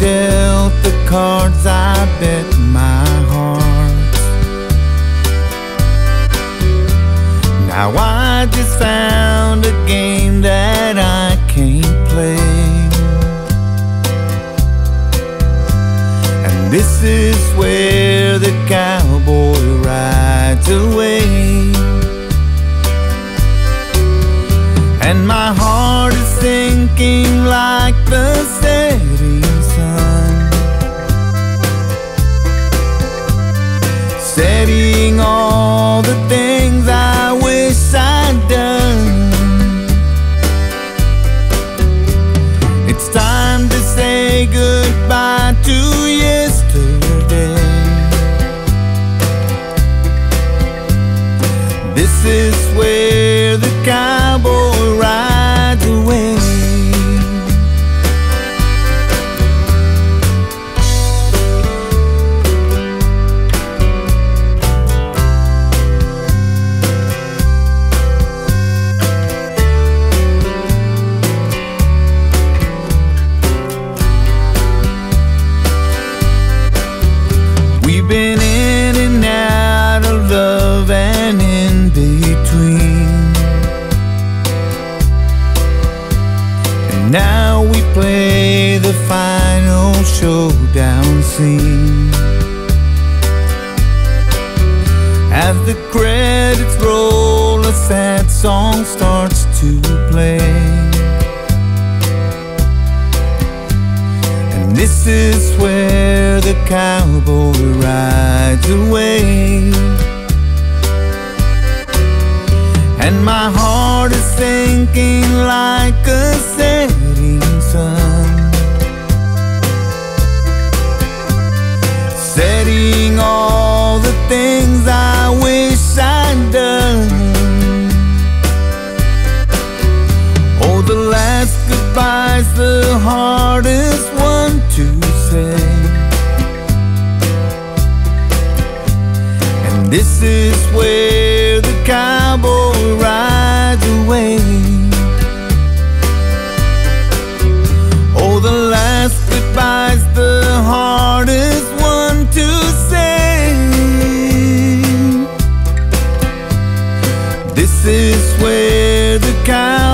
dealt the cards I bet my heart. Now I just found a game that I can't play, and this is where the cowboy rides away. And my heart is sinking like the setting sun, setting all the things I wish I'd done. It's time to say goodbye to yesterday. This is where the cowboy rides away. We've been in and out of love and in between, and now we play the final showdown scene. As the credits roll, a sad song starts to play, and this is where the cowboy rides away. And my heart is sinking like a setting sun, setting all the things I wish I'd done. Oh, the last goodbye's the hardest one to say, and this is where the cowboy rides away. Oh, the last goodbye's the hardest one to say. This is where the cowboy